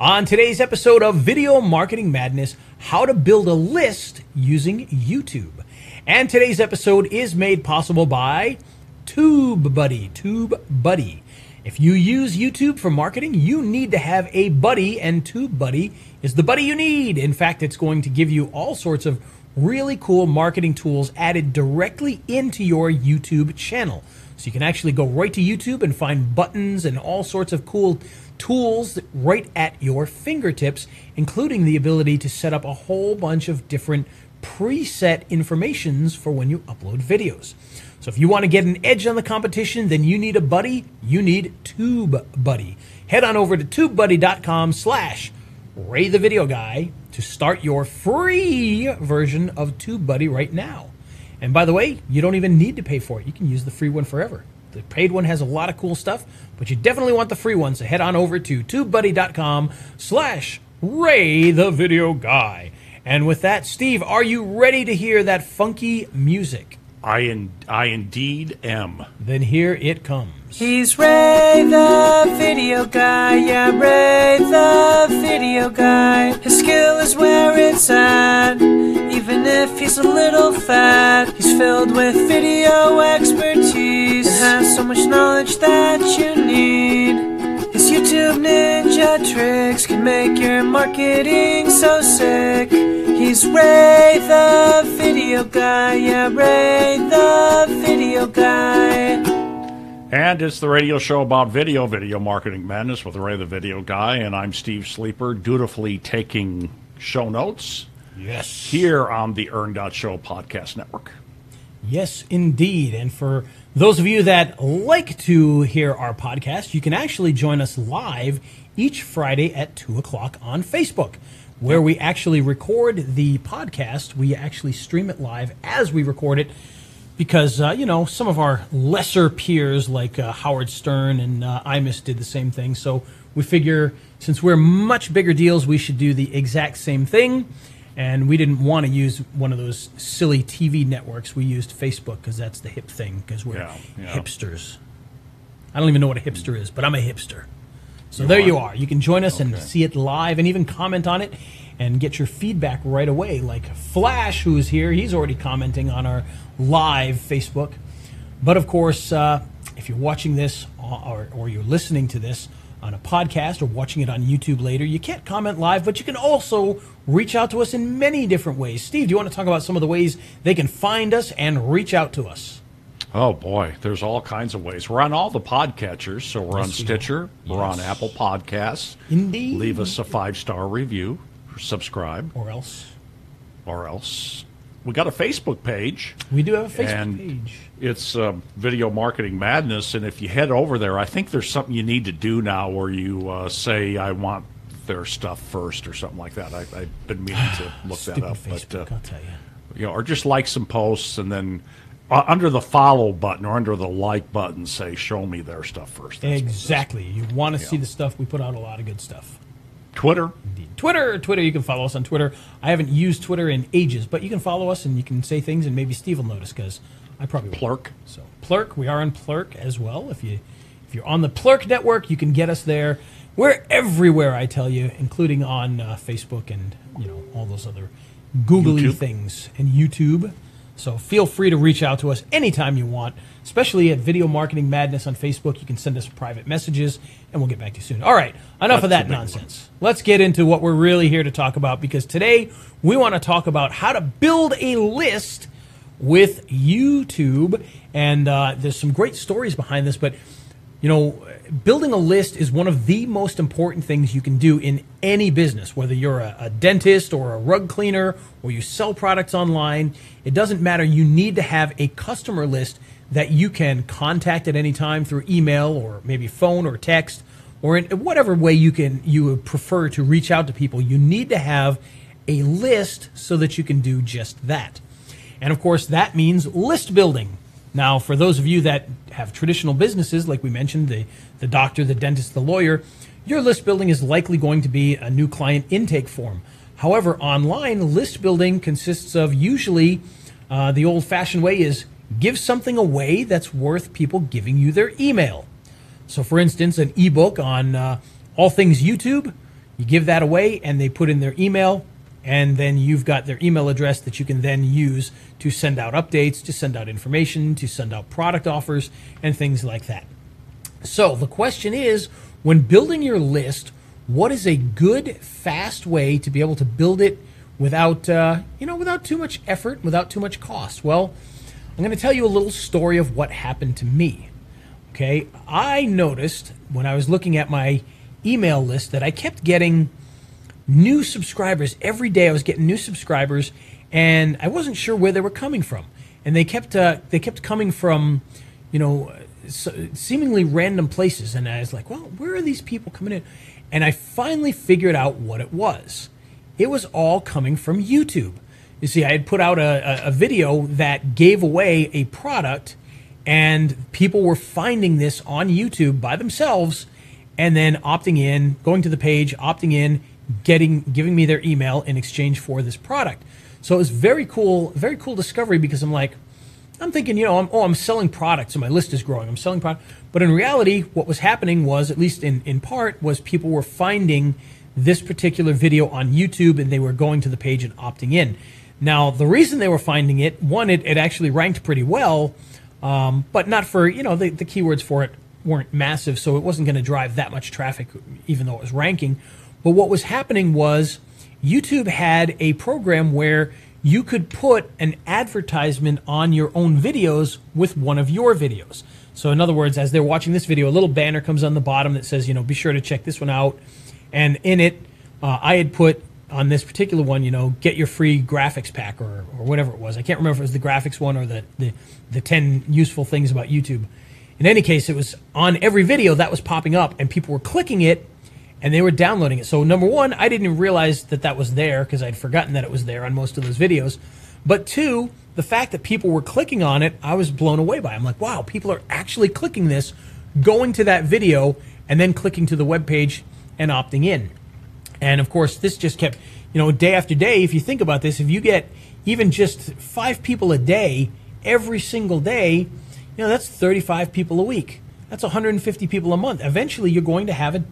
On today's episode of Video Marketing Madness, how to build a list using YouTube. And today's episode is made possible by TubeBuddy. If you use YouTube for marketing, you need to have a buddy, and TubeBuddy is the buddy you need. In fact, it's going to give you all sorts of really cool marketing tools added directly into your YouTube channel. So you can actually go right to YouTube and find buttons and all sorts of cool tools right at your fingertips, including the ability to set up a whole bunch of different preset informations for when you upload videos. So if you want to get an edge on the competition, then you need a buddy. You need TubeBuddy. Head on over to TubeBuddy.com/RayTheVideoGuy to start your free version of TubeBuddy right now. And by the way, you don't even need to pay for it. You can use the free one forever. The paid one has a lot of cool stuff, but you definitely want the free one. So head on over to TubeBuddy.com/RayTheVideoGuy. And with that, Steve, are you ready to hear that funky music? I indeed am. Then here it comes. He's Ray the Video Guy. Yeah, Ray the Video Guy. His skill is where it's at. Even if he's a little fat, he's filled with video expertise and has so much knowledge that you need. His YouTube ninja tricks can make your marketing so sick. He's Ray the Video Guy, yeah, Ray the Video Guy. And it's the radio show about video, Video Marketing Madness with Ray the Video Guy, and I'm Steve Sleeper, dutifully taking show notes. Yes. Here on the Earn.Show Podcast Network. Yes, indeed. And for those of you that like to hear our podcast, you can actually join us live each Friday at 2 o'clock on Facebook, where we actually record the podcast. We actually stream it live as we record it because, you know, some of our lesser peers like Howard Stern and Imus did the same thing. So we figure since we're much bigger deals, we should do the exact same thing. And we didn't want to use one of those silly TV networks. We used Facebook because that's the hip thing, because we're hipsters. I don't even know what a hipster is, but I'm a hipster. So you there you are. You can join us and see it live and even comment on it and get your feedback right away. Like Flash, who is here, he's already commenting on our live Facebook. But, of course, if you're watching this or you're listening to this on a podcast or watching it on YouTube later, you can't comment live, but you can also reach out to us in many different ways. Steve, do you want to talk about some of the ways they can find us and reach out to us? Oh, boy. There's all kinds of ways. We're on all the podcatchers, so we're on Stitcher. We're on Apple Podcasts. Indeed. Leave us a 5-star review. Or subscribe. Or else. Or else. We got a Facebook page. We do have a Facebook page. It's Video Marketing Madness, and if you head over there, I think there's something you need to do now where you say, I want their stuff first or something like that. I've been meaning to look that up. Facebook, but, I'll tell you. Or just like some posts, and then under the follow button or under the like button, say, show me their stuff first. That's exactly. You want to see the stuff. We put out a lot of good stuff. Twitter. Indeed. Twitter. You can follow us on Twitter. I haven't used Twitter in ages, but you can follow us and you can say things, and maybe Steve will notice because I probably won't. Plurk. So Plurk. We are on Plurk as well. If you're on the Plurk network, you can get us there. We're everywhere, I tell you, including on Facebook and all those other googly things and YouTube. So feel free to reach out to us anytime you want, especially at Video Marketing Madness on Facebook. You can send us private messages, and we'll get back to you soon. All right, enough of that nonsense. Let's get into what we're really here to talk about, because today we want to talk about how to build a list with YouTube. And there's some great stories behind this, but, building a list is one of the most important things you can do in any business, whether you're a dentist or a rug cleaner or you sell products online. It doesn't matter. You need to have a customer list that you can contact at any time through email or maybe phone or text or in whatever way you would prefer to reach out to people. You need to have a list so that you can do just that. And, of course, that means list building. Now, for those of you that have traditional businesses, like we mentioned, the doctor, the dentist, the lawyer, your list building is likely going to be a new client intake form. However, online, list building consists of usually the old-fashioned way is give something away that's worth people giving you their email. So, for instance, an ebook on all things YouTube, You give that away and they put in their email, and then you've got their email address that you can then use to send out updates, to send out information, to send out product offers and things like that. So the question is, when building your list, what is a good, fast way to be able to build it without, without too much effort, without too much cost? Well, I'm going to tell you a little story of what happened to me. Okay, I noticed when I was looking at my email list that I kept getting new subscribers. Every day I was getting new subscribers, and I wasn't sure where they were coming from. And they kept coming from, seemingly random places. And I was like, well, where are these people coming in? And I finally figured out what it was. It was all coming from YouTube. You see, I had put out a video that gave away a product, and people were finding this on YouTube by themselves and then opting in, going to the page, opting in, giving me their email in exchange for this product. So it was very cool discovery, because I'm thinking, I'm selling products, so my list is growing. I'm selling product. But in reality, what was happening was, at least in part, was people were finding this particular video on YouTube and they were going to the page and opting in. Now, the reason they were finding it, one, it actually ranked pretty well, but not for, the keywords for it weren't massive, so it wasn't going to drive that much traffic, even though it was ranking. But what was happening was YouTube had a program where you could put an advertisement on your own videos with one of your videos. So in other words, as they're watching this video, a little banner comes on the bottom that says, be sure to check this one out. And in it, I had put on this particular one, get your free graphics pack or whatever it was. I can't remember if it was the graphics one or the 10 useful things about YouTube. In any case, it was on every video that was popping up, and people were clicking it and they were downloading it. So number one, I didn't even realize that was there, because I'd forgotten that it was there on most of those videos. But two, the fact that people were clicking on it, I was blown away by. I'm like, wow, people are actually clicking this, going to that video, and then clicking to the web page and opting in. And of course, this just kept, day after day. If you think about this, if you get even just 5 people a day, every single day, that's 35 people a week. That's 150 people a month. Eventually, you're going to have a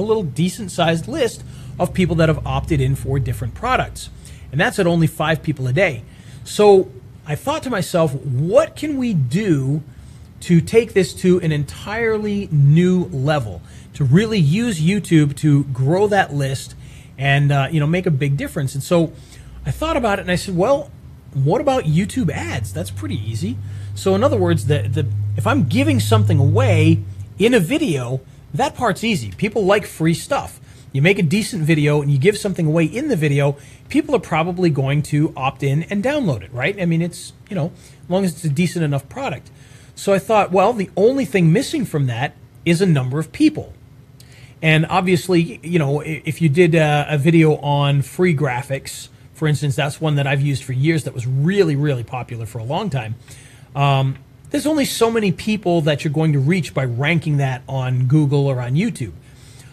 little decent-sized list of people that have opted in for different products. And that's at only 5 people a day. So I thought to myself, what can we do to take this to an entirely new level, to really use YouTube to grow that list and make a big difference? And so I thought about it and I said, well, what about YouTube ads? That's pretty easy. So in other words, if I'm giving something away in a video, that part's easy. People like free stuff. You make a decent video and you give something away in the video, people are probably going to opt in and download it, right? I mean, it's, as long as it's a decent enough product. So I thought, well, the only thing missing from that is a number of people. And obviously, if you did a video on free graphics, for instance, that's one that I've used for years that was really, really popular for a long time. There's only so many people that you're going to reach by ranking that on Google or on YouTube.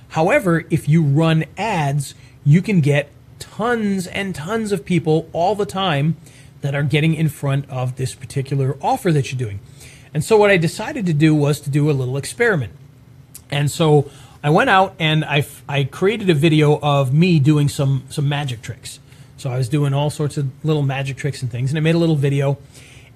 However, if you run ads, you can get tons and tons of people all the time that are getting in front of this particular offer that you're doing. And so what I decided to do was to do a little experiment. And so I went out and I created a video of me doing some magic tricks. So I was doing all sorts of little magic tricks and things, and I made a little video.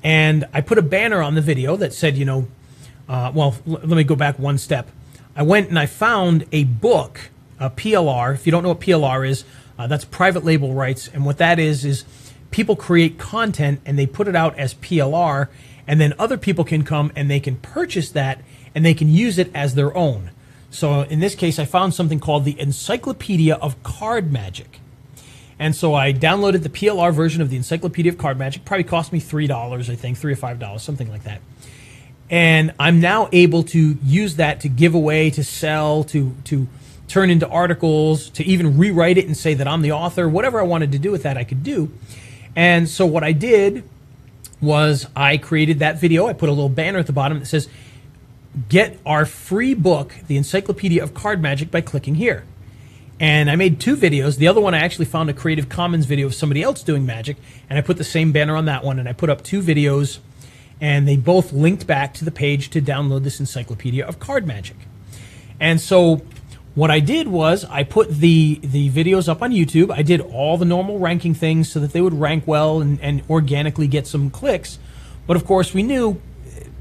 And I put a banner on the video that said, let me go back one step. I went and I found a book, a PLR. If you don't know what PLR is, that's private label rights. And what that is people create content and they put it out as PLR. And then other people can come and they can purchase that and they can use it as their own. So in this case, I found something called the Encyclopedia of Card Magic. And so I downloaded the PLR version of the Encyclopedia of Card Magic. Probably cost me $3, I think, $3 or $5, something like that. And I'm now able to use that to give away, to sell, to turn into articles, to even rewrite it and say that I'm the author. Whatever I wanted to do with that, I could do. And so what I did was I created that video. I put a little banner at the bottom that says, "Get our free book, The Encyclopedia of Card Magic, by clicking here." And I made 2 videos. The other one, I actually found a Creative Commons video of somebody else doing magic, and I put the same banner on that one, and I put up 2 videos, and they both linked back to the page to download this Encyclopedia of Card Magic. And so What I did was I put the videos up on YouTube. I did all the normal ranking things so that they would rank well and organically get some clicks. But of course, we knew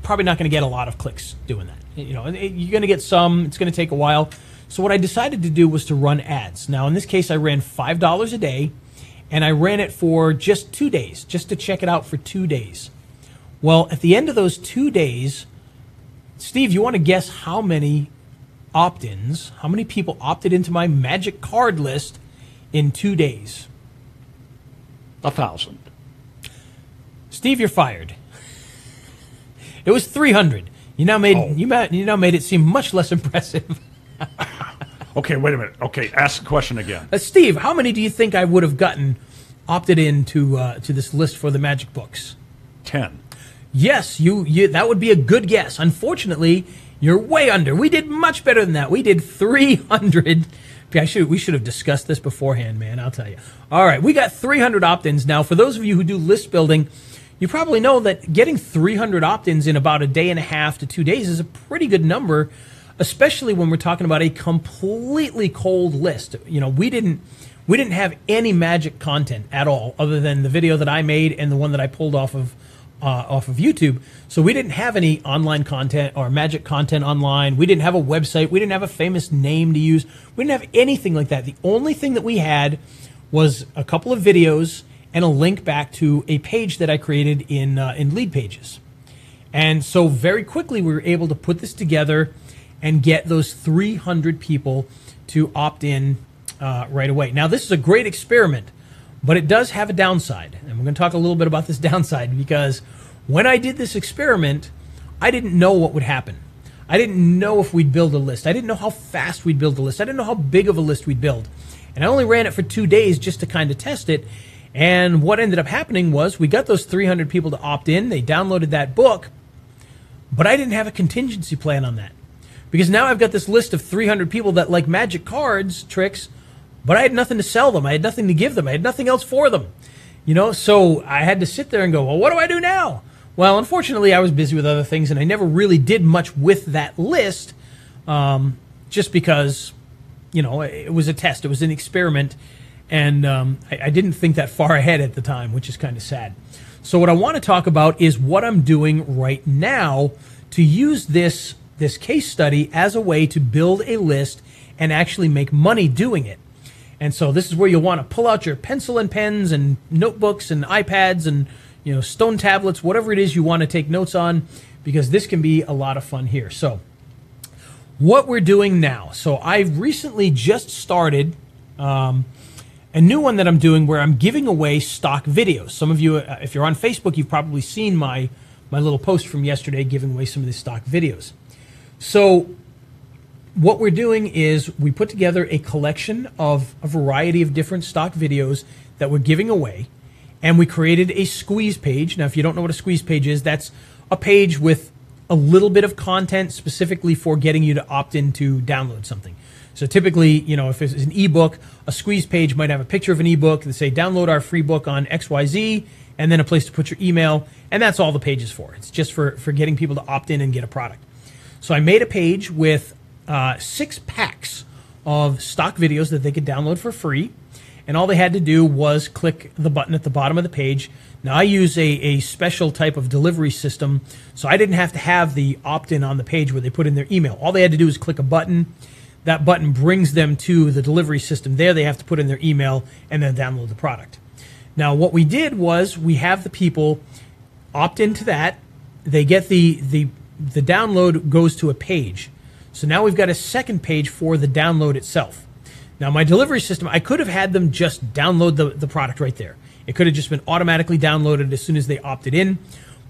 probably not going to get a lot of clicks doing that. You know, you're going to get some. It's going to take a while. So what I decided to do was to run ads. Now, in this case, I ran $5 a day, and I ran it for just 2 days, just to check it out for 2 days. Well, at the end of those 2 days, Steve, you want to guess how many opt-ins, how many people opted into my magic card list in 2 days? 1,000. Steve, you're fired. It was 300. You now made you now made it seem much less impressive. Okay, wait a minute. Okay, ask the question again. Steve, how many do you think I would have gotten opted into to this list for the magic books? 10. Yes, you that would be a good guess. Unfortunately, you're way under. We did much better than that. We did 300. We should have discussed this beforehand, man. I'll tell you. All right, we got 300 opt-ins. Now, for those of you who do list building, you probably know that getting 300 opt-ins in about a day and a half to 2 days is a pretty good number, especially when we're talking about a completely cold list. You know, we didn't have any magic content at all other than the video that I made and the one that I pulled off of YouTube. So we didn't have any online content or magic content online. We didn't have a website. We didn't have a famous name to use. We didn't have anything like that. The only thing that we had was a couple of videos and a link back to a page that I created in LeadPages. And so very quickly we were able to put this together and get those 300 people to opt in right away. Now, this is a great experiment, but it does have a downside. And we're going to talk a little bit about this downside, because when I did this experiment, I didn't know what would happen. I didn't know if we'd build a list. I didn't know how fast we'd build a list. I didn't know how big of a list we'd build. And I only ran it for 2 days just to kind of test it. And what ended up happening was we got those 300 people to opt in. They downloaded that book, but I didn't have a contingency plan on that, because now I've got this list of 300 people that like magic cards tricks, but I had nothing to sell them. I had nothing to give them. I had nothing else for them, you know? So I had to sit there and go, well, what do I do now? Well, unfortunately, I was busy with other things, and I never really did much with that list, just because, you know, it was a test. It was an experiment, and I didn't think that far ahead at the time, which is kind of sad. So what I want to talk about is what I'm doing right now to use this case study as a way to build a list and actually make money doing it. And so this is where you'll want to pull out your pencil and pens and notebooks and iPads and, you know, stone tablets, whatever it is you want to take notes on, because this can be a lot of fun here. So what we're doing now. So I've recently just started a new one that I'm doing where I'm giving away stock videos. Some of you, if you're on Facebook, you've probably seen my little post from yesterday giving away some of these stock videos. So what we're doing is we put together a collection of a variety of different stock videos that we're giving away, and we created a squeeze page. Now, if you don't know what a squeeze page is, that's a page with a little bit of content specifically for getting you to opt in to download something. So typically, you know, if it's an ebook, a squeeze page might have a picture of an ebook that say, download our free book on XYZ, and then a place to put your email, and that's all the page is for. It's just for getting people to opt in and get a product. So I made a page with 6 packs of stock videos that they could download for free. And all they had to do was click the button at the bottom of the page. Now, I use a special type of delivery system, so I didn't have to have the opt-in on the page where they put in their email. All they had to do was click a button. That button brings them to the delivery system. There they have to put in their email and then download the product. Now, what we did was we have the people opt into that. They get the download goes to a page. So now we've got a second page for the download itself. Now, my delivery system, I could have had them just download the product right there. It could have just been automatically downloaded as soon as they opted in.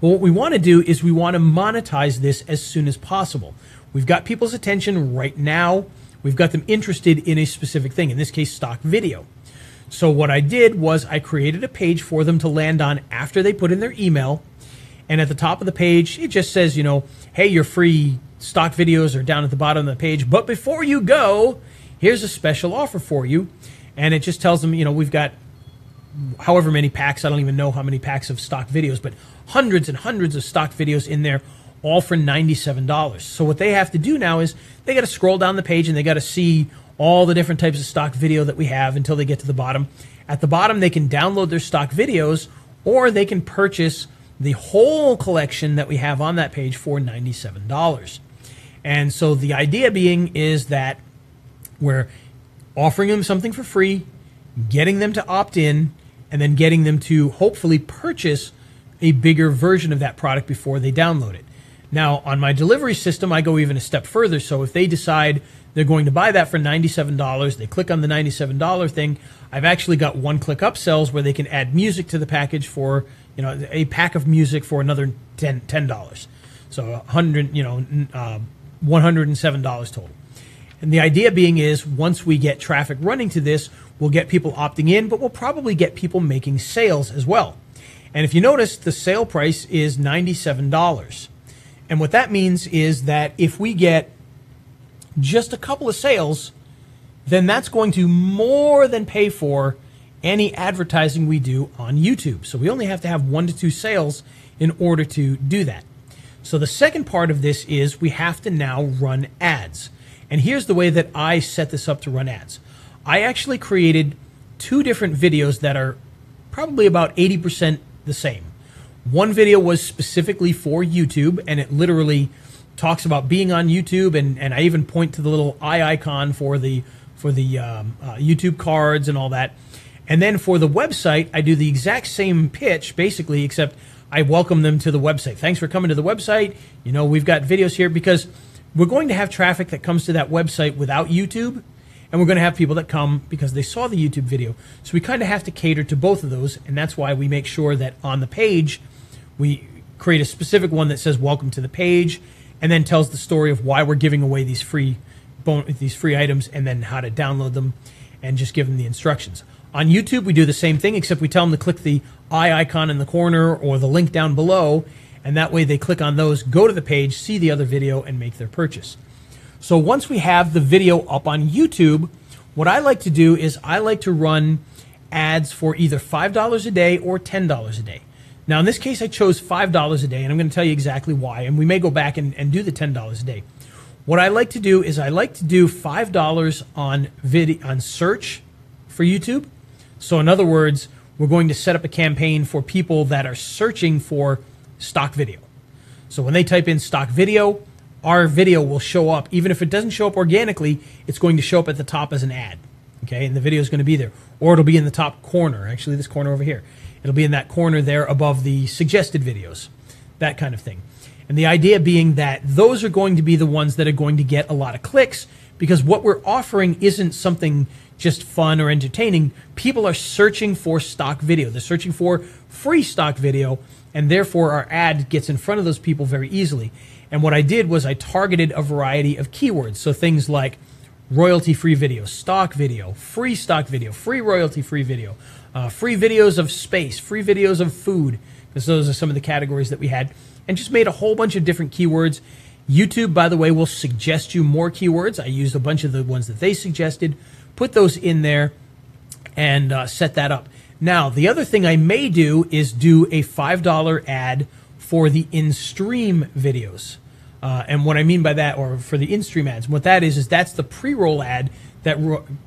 But what we want to do is we want to monetize this as soon as possible. We've got people's attention right now. We've got them interested in a specific thing, in this case, stock video. So what I did was I created a page for them to land on after they put in their email. And at the top of the page, it just says, you know, hey, your free stock videos are down at the bottom of the page. But before you go, here's a special offer for you. And it just tells them, you know, we've got however many packs. I don't even know how many packs of stock videos, but hundreds and hundreds of stock videos in there, all for $97. So what they have to do now is they got to scroll down the page and they got to see all the different types of stock video that we have until they get to the bottom. At the bottom, they can download their stock videos, or they can purchase the whole collection that we have on that page for $97. And so the idea being is that we're offering them something for free, getting them to opt in, and then getting them to hopefully purchase a bigger version of that product before they download it. Now, on my delivery system, I go even a step further. So if they decide they're going to buy that for $97, they click on the $97 thing, I've actually got one-click upsells where they can add music to the package for, you know, a pack of music for another $10. So $107 total. And the idea being is once we get traffic running to this, we'll get people opting in, but we'll probably get people making sales as well. And if you notice, the sale price is $97. And what that means is that if we get just a couple of sales, then that's going to more than pay for any advertising we do on YouTube. So we only have to have 1 to 2 sales in order to do that. So the second part of this is we have to now run ads. And here's the way that I set this up to run ads. I actually created 2 different videos that are probably about 80% the same. One video was specifically for YouTube, and it literally talks about being on YouTube, and I even point to the little eye icon for the YouTube cards and all that. And then for the website, I do the exact same pitch, basically, except I welcome them to the website. Thanks for coming to the website. You know, we've got videos here because we're going to have traffic that comes to that website without YouTube, and we're going to have people that come because they saw the YouTube video. So we kind of have to cater to both of those, and that's why we make sure that on the page, we create a specific one that says welcome to the page, and then tells the story of why we're giving away these free items, and then how to download them, and just give them the instructions. On YouTube, we do the same thing, except we tell them to click the eye icon in the corner or the link down below, and that way they click on those, go to the page, see the other video, and make their purchase. So once we have the video up on YouTube, what I like to do is I like to run ads for either $5 a day or $10 a day. Now, in this case, I chose $5 a day, and I'm going to tell you exactly why, and we may go back and do the $10 a day. What I like to do is I like to do $5 on search for YouTube. So in other words, we're going to set up a campaign for people that are searching for stock video. So when they type in stock video, our video will show up. Even if it doesn't show up organically, it's going to show up at the top as an ad, okay? And the video is going to be there, or it'll be in the top corner, actually this corner over here. It'll be in that corner there above the suggested videos, that kind of thing. And the idea being that those are going to be the ones that are going to get a lot of clicks, because what we're offering isn't something just fun or entertaining. People are searching for stock video. They're searching for free stock video, and therefore our ad gets in front of those people very easily. And what I did was I targeted a variety of keywords. So things like royalty-free video, stock video, free stock video, free royalty-free video, free videos of space, free videos of food, because those are some of the categories that we had, and just made a whole bunch of different keywords. YouTube, by the way, will suggest you more keywords. I used a bunch of the ones that they suggested, put those in there, and set that up. Now, the other thing I may do is do a $5 ad for the in-stream videos. And what I mean by that, or for the in-stream ads, what that is that's the pre-roll ad that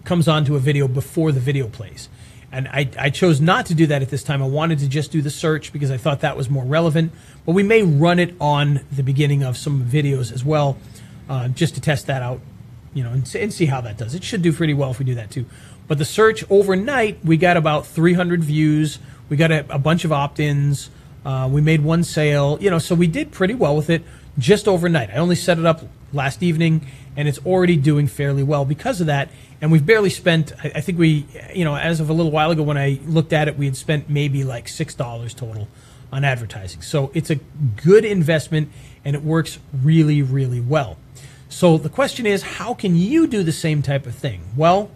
comes onto a video before the video plays. And I chose not to do that at this time. I wanted to just do the search because I thought that was more relevant. But we may run it on the beginning of some videos as well, just to test that out, you know, and see how that does. It should do pretty well if we do that too. But the search overnight, we got about 300 views. We got a bunch of opt-ins. We made one sale, you know, so we did pretty well with it just overnight. I only set it up last evening, and it's already doing fairly well because of that. And we've barely spent, I think we, you know, as of a little while ago when I looked at it, we had spent maybe like $6 total on advertising. So it's a good investment, and it works really, really well. So the question is, how can you do the same type of thing? Well,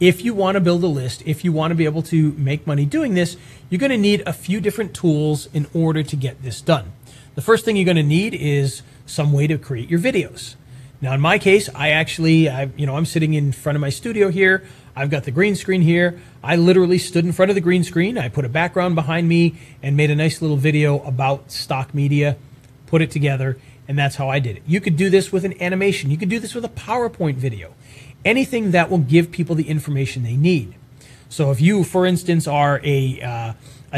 if you want to build a list, if you want to be able to make money doing this, you're going to need a few different tools in order to get this done. The first thing you're going to need is some way to create your videos. Now, in my case, I'm sitting in front of my studio here. I've got the green screen here. I literally stood in front of the green screen. I put a background behind me and made a nice little video about stock media put it together, and that's how I did it. You could do this with an animation. You could do this with a PowerPoint video. Anything that will give people the information they need. So if you, for instance, are a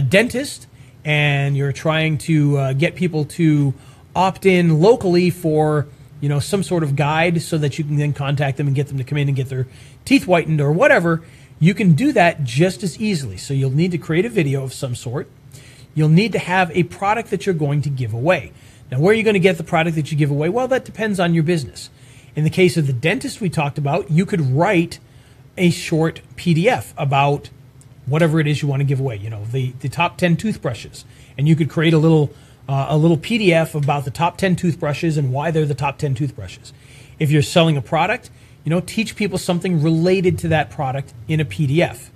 dentist and you're trying to get people to opt in locally for, you know, some sort of guide so that you can then contact them and get them to come in and get their teeth whitened or whatever, you can do that just as easily. So you'll need to create a video of some sort. You'll need to have a product that you're going to give away. Now, where are you going to get the product that you give away? Well, that depends on your business. In the case of the dentist we talked about, you could write a short PDF about whatever it is you want to give away, you know, the top 10 toothbrushes. And you could create a little PDF about the top 10 toothbrushes and why they're the top 10 toothbrushes. If you're selling a product, you know, teach people something related to that product in a PDF.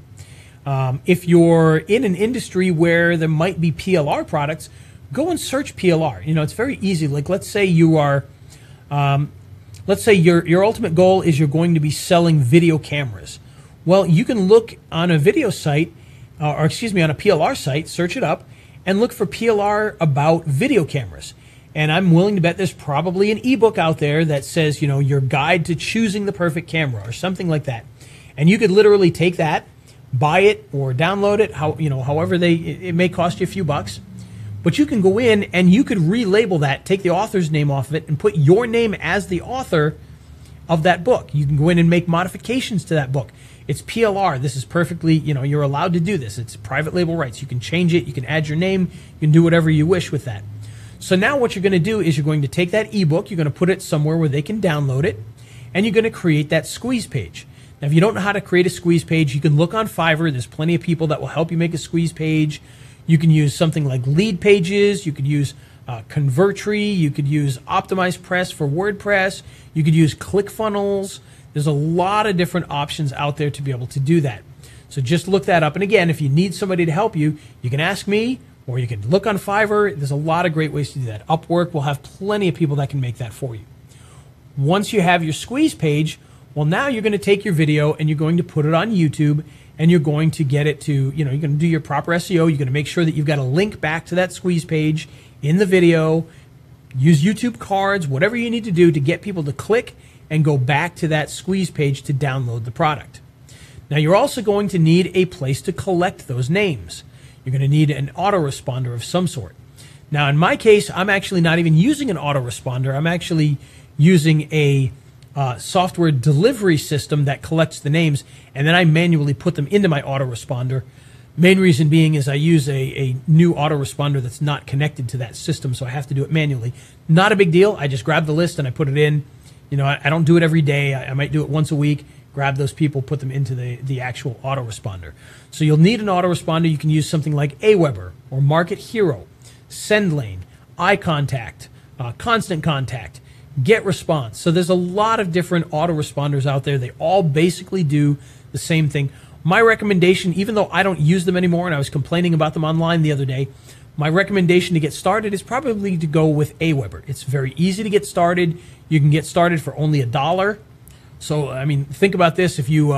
If you're in an industry where there might be PLR products, go and search PLR. You know, it's very easy. Like, let's say you are... let's say your ultimate goal is you're going to be selling video cameras. Well, you can look on a video site, or excuse me, on a PLR site, search it up, and look for PLR about video cameras. And I'm willing to bet there's probably an ebook out there that says, you know, your guide to choosing the perfect camera or something like that. And you could literally take that, buy it or download it, however it may cost you a few bucks. But you can go in and you could relabel that, take the author's name off of it, and put your name as the author of that book. You can go in and make modifications to that book. It's PLR. This is perfectly, you know, you're allowed to do this. It's private label rights. You can change it. You can add your name. You can do whatever you wish with that. So now what you're going to do is you're going to take that ebook. You're going to put it somewhere where they can download it. And you're going to create that squeeze page. Now, if you don't know how to create a squeeze page, you can look on Fiverr. There's plenty of people that will help you make a squeeze page. You can use something like LeadPages. You could use Convertry. You could use Optimize Press for WordPress. You could use ClickFunnels. There's a lot of different options out there to be able to do that. So just look that up. And again, if you need somebody to help you, you can ask me or you can look on Fiverr. There's a lot of great ways to do that. Upwork will have plenty of people that can make that for you. Once you have your squeeze page, well, now you're going to take your video and you're going to put it on YouTube. And you're going to get it to, you know, you're going to do your proper SEO. You're going to make sure that you've got a link back to that squeeze page in the video. Use YouTube cards, whatever you need to do to get people to click and go back to that squeeze page to download the product. Now, you're also going to need a place to collect those names. You're going to need an autoresponder of some sort. Now, in my case, I'm actually not even using an autoresponder. I'm actually using a software delivery system that collects the names, and then I manually put them into my autoresponder. Main reason being is I use a new autoresponder that's not connected to that system, so I have to do it manually. Not a big deal. I just grab the list and I put it in. You know, I don't do it every day. I might do it once a week. Grab those people, put them into the actual autoresponder. So you'll need an autoresponder. You can use something like Aweber or Market Hero, SendLane, Eye Contact, Constant Contact, GetResponse. So there's a lot of different autoresponders out there. They all basically do the same thing. My recommendation, even though I don't use them anymore and I was complaining about them online the other day, my recommendation to get started is probably to go with Aweber. It's very easy to get started. You can get started for only $1. So, I mean, think about this. If you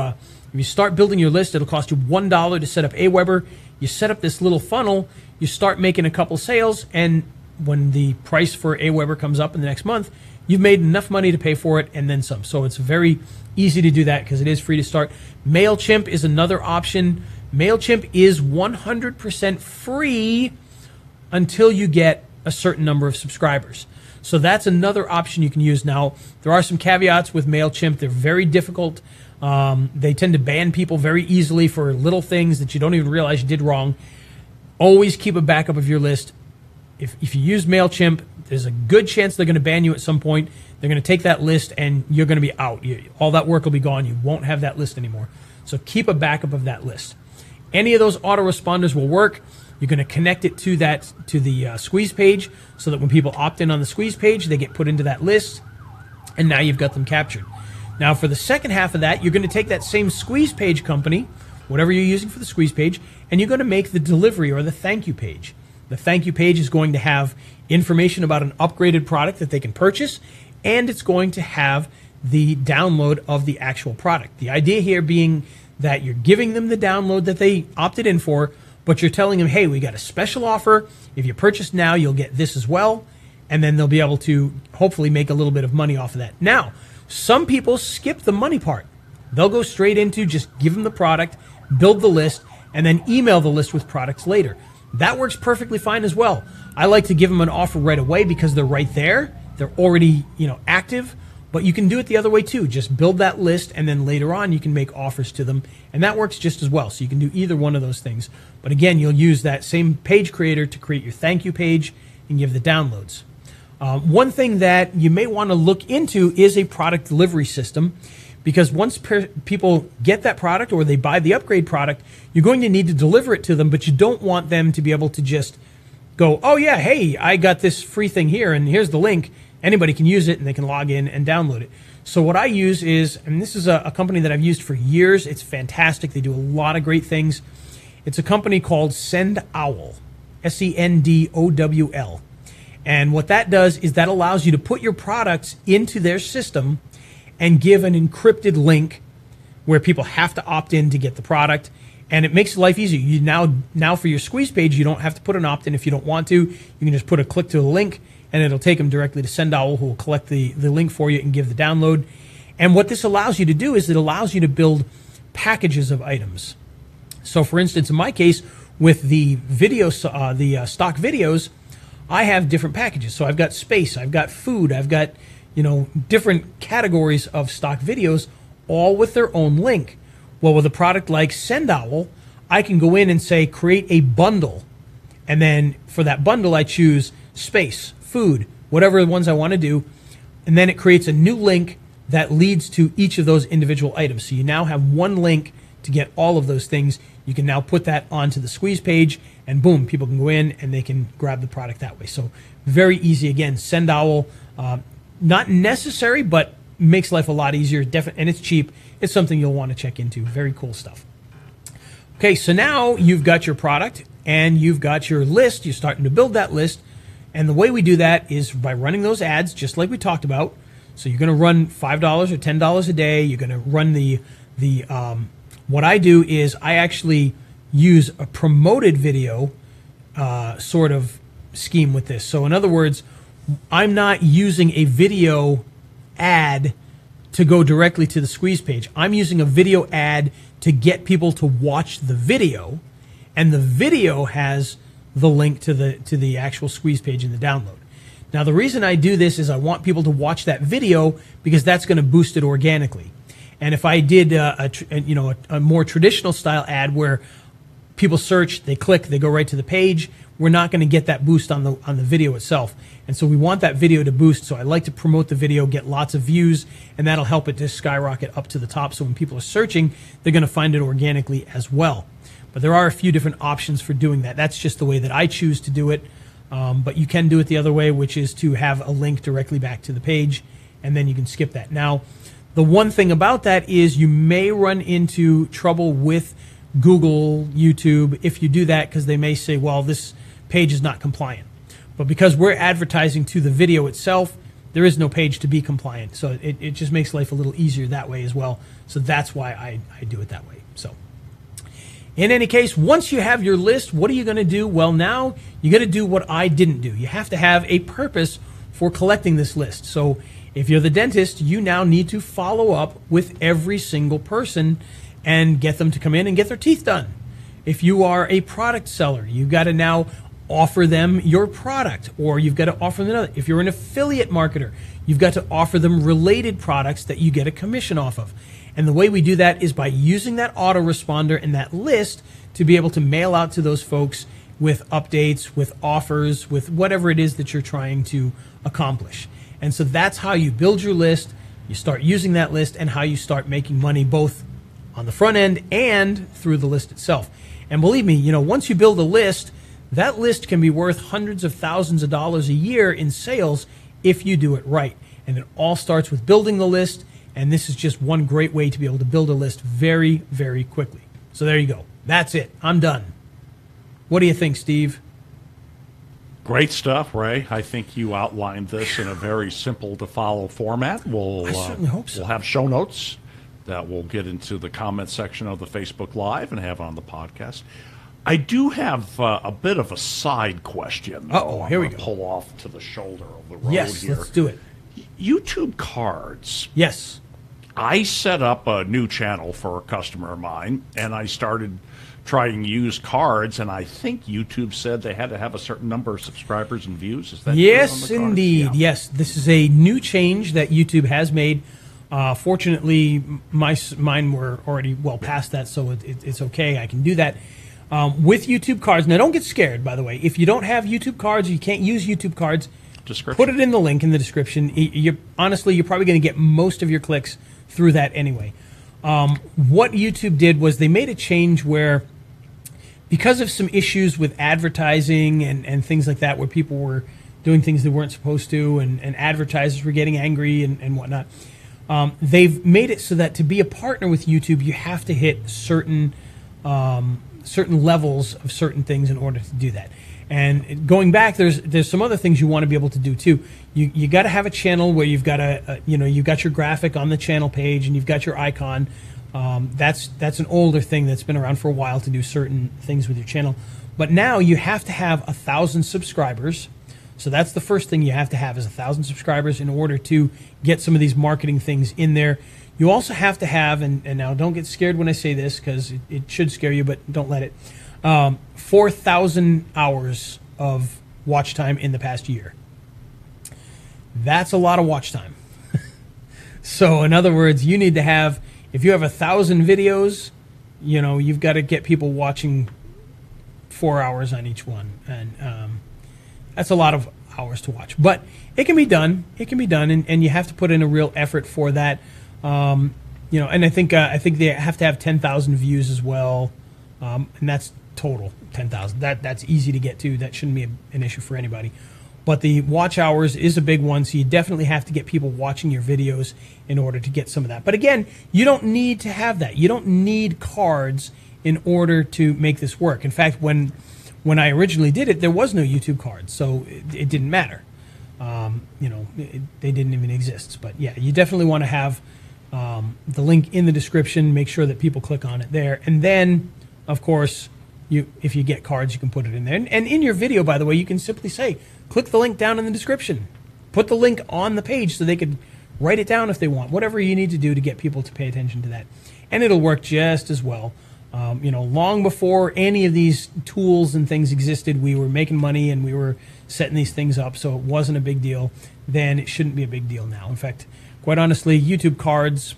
start building your list, it'll cost you $1 to set up Aweber. You set up this little funnel. You start making a couple sales. And when the price for Aweber comes up in the next month, you've made enough money to pay for it and then some. So it's very easy to do that because it is free to start. MailChimp is another option. MailChimp is 100% free until you get a certain number of subscribers. So that's another option you can use. Now, there are some caveats with MailChimp. They're very difficult. They tend to ban people very easily for little things that you don't even realize you did wrong. Always keep a backup of your list. If you use MailChimp, there's a good chance they're going to ban you at some point. They're going to take that list, and you're going to be out. All that work will be gone. You won't have that list anymore. So keep a backup of that list. Any of those autoresponders will work. You're going to connect it to that to the squeeze page so that when people opt in on the squeeze page, they get put into that list, and now you've got them captured. Now, for the second half of that, you're going to take that same squeeze page company, whatever you're using for the squeeze page, and you're going to make the delivery or the thank you page. The thank you page is going to have information about an upgraded product that they can purchase, and it's going to have the download of the actual product. The idea here being that you're giving them the download that they opted in for, but you're telling them, hey, we got a special offer. If you purchase now, you'll get this as well. and then they'll be able to hopefully make a little bit of money off of that. Now, some people skip the money part. They'll go straight into just give them the product, build the list, and then email the list with products later. That works perfectly fine as well. I like to give them an offer right away because they're right there. They're already, you know, active, but you can do it the other way too. Just build that list, and then later on you can make offers to them, and that works just as well. So you can do either one of those things. But again, you'll use that same page creator to create your thank you page and give the downloads. One thing that you may want to look into is a product delivery system, because once people get that product or they buy the upgrade product, you're going to need to deliver it to them, but you don't want them to be able to just go, oh yeah, hey, I got this free thing here and here's the link. Anybody can use it and they can log in and download it. So what I use is, and this is a company that I've used for years. It's fantastic. They do a lot of great things. It's a company called SendOwl, S-E-N-D-O-W-L. And what that does is that allows you to put your products into their system and give an encrypted link where people have to opt in to get the product. And it makes life easier. You now for your squeeze page, you don't have to put an opt-in if you don't want to. You can just put a click to a link, and it'll take them directly to SendOwl, who will collect the link for you and give the download. And what this allows you to do is it allows you to build packages of items. So for instance, in my case, with the videos, stock videos, I have different packages. So I've got space, I've got food, I've got, you know, different categories of stock videos, all with their own link. Well, with a product like SendOwl, I can go in and say, create a bundle. And then for that bundle, I choose space, food, whatever the ones I want to do. And then it creates a new link that leads to each of those individual items. So you now have one link to get all of those things. You can now put that onto the squeeze page, and boom, people can go in and they can grab the product that way. So very easy. Again, SendOwl, not necessary, but makes life a lot easier. And it's cheap. It's something you'll want to check into. Very cool stuff. Okay, so now you've got your product and you've got your list. You're starting to build that list. And the way we do that is by running those ads, just like we talked about. So you're going to run $5 or $10 a day. You're going to run what I do is I actually use a promoted video sort of scheme with this. So in other words, I'm not using a video ad to go directly to the squeeze page. I'm using a video ad to get people to watch the video, and the video has the link to the actual squeeze page in the download. Now, the reason I do this is I want people to watch that video because that's going to boost it organically. And if I did a more traditional style ad where people search, they click, they go right to the page, we're not going to get that boost on the video itself. And so we want that video to boost. So I like to promote the video, get lots of views, and that'll help it to skyrocket up to the top. So when people are searching, they're going to find it organically as well. But there are a few different options for doing that. That's just the way that I choose to do it. But you can do it the other way, which is to have a link directly back to the page, and then you can skip that. Now, the one thing about that is you may run into trouble with Google, YouTube, if you do that, because they may say, well, this page is not compliant. But because we're advertising to the video itself, there is no page to be compliant. So it just makes life a little easier that way as well. So that's why I do it that way. So in any case, once you have your list, what are you going to do? Well, now you got to do what I didn't do. You have to have a purpose for collecting this list. So if you're the dentist, you now need to follow up with every single person and get them to come in and get their teeth done. If you are a product seller, you've got to now offer them your product, or you've got to offer them another. If you're an affiliate marketer, you've got to offer them related products that you get a commission off of. And the way we do that is by using that autoresponder and that list to be able to mail out to those folks with updates, with offers, with whatever it is that you're trying to accomplish. And so that's how you build your list, you start using that list, and how you start making money both on the front end and through the list itself. And believe me, you know, once you build a list, that list can be worth hundreds of thousands of dollars a year in sales if you do it right. And it all starts with building the list, and this is just one great way to be able to build a list very, very quickly. So there you go. That's it. I'm done. What do you think, Steve? Great stuff, Ray. I think you outlined this in a very simple to follow format. I certainly hope so. We'll have show notes that we'll get into the comment section of the Facebook Live and have on the podcast. I do have a bit of a side question. Oh, here we go. Pull off to the shoulder of the road here. Yes, let's do it. YouTube cards. Yes. I set up a new channel for a customer of mine, and I started trying to use cards, and I think YouTube said they had to have a certain number of subscribers and views. Is that yes, indeed. Yeah. Yes, this is a new change that YouTube has made. Fortunately, mine were already well past that, so it's okay. I can do that with YouTube cards. Now, don't get scared, by the way. If you don't have YouTube cards, you can't use YouTube cards. Put it in the link in the description. Honestly, you're probably going to get most of your clicks through that anyway. What YouTube did was they made a change where, because of some issues with advertising and things like that, where people were doing things they weren't supposed to, and advertisers were getting angry and whatnot, they've made it so that to be a partner with YouTube, you have to hit certain levels of certain things in order to do that. And going back, there's some other things you want to be able to do too. You got to have a channel where you've got you've got your graphic on the channel page and you've got your icon. That's an older thing that's been around for a while to do certain things with your channel. But now you have to have 1,000 subscribers. So that's the first thing you have to have is 1,000 subscribers in order to get some of these marketing things in there. You also have to have, and now don't get scared when I say this because it should scare you, but don't let it. 4,000 hours of watch time in the past year. That's a lot of watch time. So in other words, you need to have, if you have 1,000 videos, you know, you've got to get people watching 4 hours on each one. And that's a lot of hours to watch. But it can be done. It can be done. And you have to put in a real effort for that. You know, and I think they have to have 10,000 views as well. And that's total 10,000. That's easy to get to. That shouldn't be an issue for anybody. But the watch hours is a big one, so you definitely have to get people watching your videos in order to get some of that. But again, you don't need to have that. You don't need cards in order to make this work. In fact, when I originally did it, there was no YouTube cards, so it didn't matter. You know, they didn't even exist. But yeah, you definitely want to have the link in the description. Make sure that people click on it there, and then of course. If you get cards, you can put it in there. And in your video, by the way, you can simply say, click the link down in the description. Put the link on the page so they could write it down if they want. Whatever you need to do to get people to pay attention to that. And it'll work just as well. You know, long before any of these tools and things existed, we were making money and we were setting these things up, so it wasn't a big deal then. It shouldn't be a big deal now. In fact, quite honestly, YouTube cards...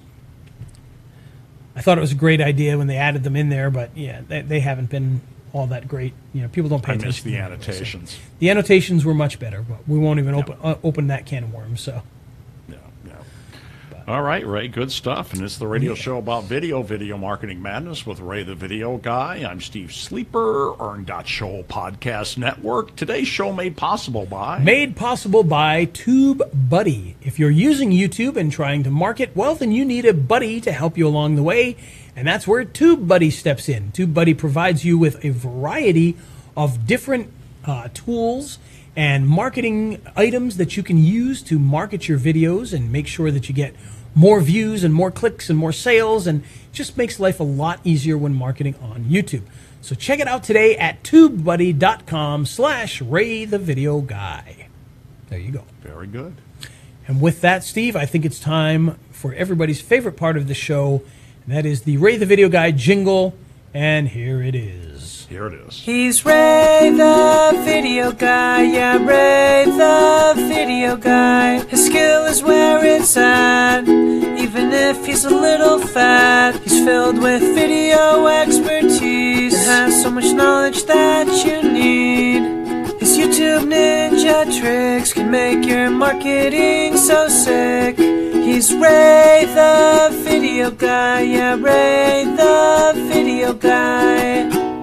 I thought it was a great idea when they added them in there, but yeah, they haven't been all that great. You know, people don't pay attention. I miss the annotations. So the annotations were much better, but we won't even open that can of worms. So, All right, Ray, good stuff. And it's the radio show about Video Marketing Madness with Ray the Video Guy. I'm Steve Sleeper, Earn.Show Podcast Network. Today's show made possible by TubeBuddy. If you're using YouTube and trying to market, well, then you need a buddy to help you along the way, and that's where TubeBuddy steps in. TubeBuddy provides you with a variety of different tools and marketing items that you can use to market your videos and make sure that you get more views and more clicks and more sales, and just makes life a lot easier when marketing on YouTube. So check it out today at TubeBuddy.com/RayTheVideoGuy. There you go. Very good. And with that, Steve, I think it's time for everybody's favorite part of the show, and that is the Ray the Video Guy jingle. And here it is. Here it is. He's Ray the Video Guy. Yeah, Ray the Video Guy. His skill is where it's at. Even if he's a little fat, he's filled with video expertise and has so much knowledge that you need. His YouTube ninja tricks can make your marketing so sick. He's Ray the Video Guy, yeah, Ray the Video Guy.